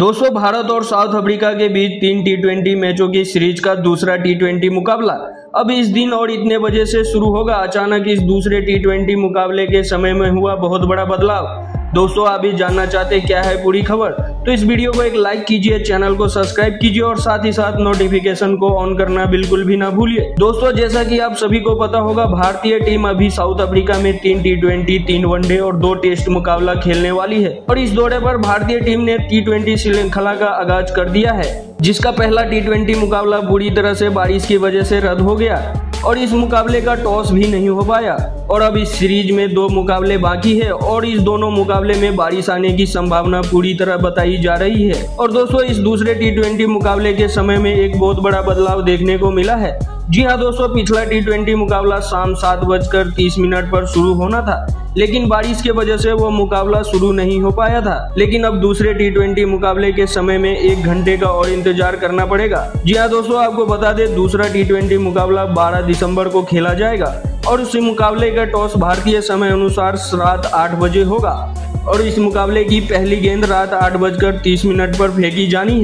दोस्तों, भारत और south Africa के बीच 3 टी20 मैचों की सीरीज का दूसरा टी20 मुकाबला अब इस दिन और इतने बजे से शुरू होगा। अचानक इस दूसरे टी20 मुकाबले के समय में हुआ बहुत बड़ा बदलाव। दोस्तों, आप भी जानना चाहते क्या है पूरी खबर, तो इस वीडियो को एक लाइक कीजिए, चैनल को सब्सक्राइब कीजिए और साथ ही साथ नोटिफिकेशन को ऑन करना बिल्कुल भी ना भूलिए। दोस्तों, जैसा कि आप सभी को पता होगा, भारतीय टीम अभी साउथ अफ्रीका में 3 टी20, 3 वनडे और 2 टेस्ट मुकाबला खेलने वाली है और इस दौरे पर भारतीय टीम ने टी20 श्रृंखला का आगाज कर दिया है, जिसका पहला टी20 मुकाबला बुरी तरह से बारिश की वजह से रद्द हो गया और इस मुकाबले का टॉस भी नहीं हो पाया। और अब इस सीरीज में 2 मुकाबले बाकी है और इस दोनों मुकाबले में बारिश आने की संभावना पूरी तरह बताई जा रही है। और दोस्तों, इस दूसरे टी20 मुकाबले के समय में एक बहुत बड़ा बदलाव देखने को मिला है। जी हां दोस्तों, पिछला टी20 मुकाबला शाम 7:30 पर शुरू होना था, लेकिन बारिश के वजह से वो मुकाबला शुरू नहीं हो पाया था। लेकिन अब दूसरे टी20 मुकाबले के समय में 1 घंटे का और इंतजार करना पड़ेगा। जी हां दोस्तों, आपको बता दें, दूसरा टी20 मुकाबला 12 दिसंबर को खेला जाएगा और उस मुकाबले का टॉस भारतीय समय अनुसार रात 8 बजे होगा और इस मुकाबले की पहली गेंद रात 8:30 पर फेंकी जानी है।